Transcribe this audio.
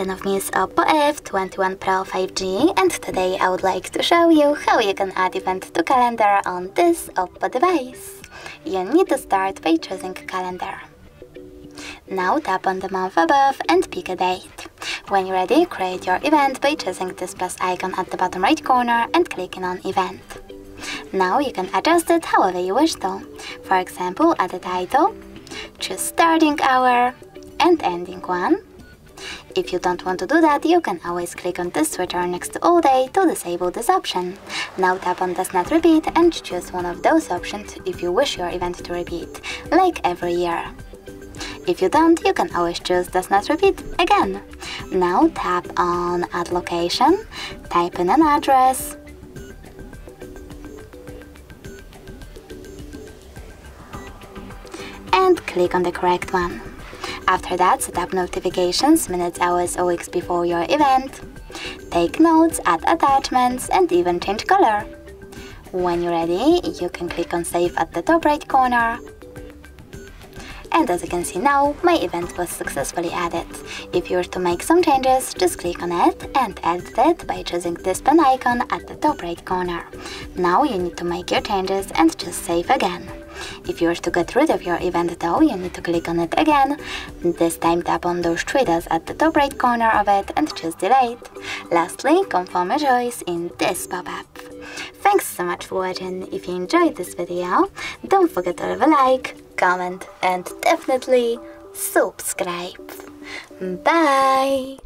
version of this Oppo F21 Pro 5G, and today I would like to show you how you can add event to calendar on this Oppo device. You need to start by choosing calendar. Now tap on the month above and pick a date. When you're ready, create your event by choosing this plus icon at the bottom right corner and clicking on event. Now you can adjust it however you wish to. For example, add a title, choose starting hour and ending one. If you don't want to do that, you can always click on this switcher next to all day to disable this option. Now tap on does not repeat and choose one of those options if you wish your event to repeat, like every year. If you don't, you can always choose does not repeat again. Now tap on add location, type in an address, and click on the correct one. After that, set up notifications, minutes, hours or weeks before your event. Take notes, add attachments and even change color. When you're ready, you can click on save at the top right corner. And as you can see now, my event was successfully added. If you were to make some changes, just click on it and edit it by choosing this pen icon at the top right corner. Now you need to make your changes and just save again. If you wish to get rid of your event though, you need to click on it again. This time tap on those three dots at the top right corner of it and choose delete. Lastly, confirm your choice in this pop-up. Thanks so much for watching. If you enjoyed this video, don't forget to leave a like, comment and definitely subscribe. Bye!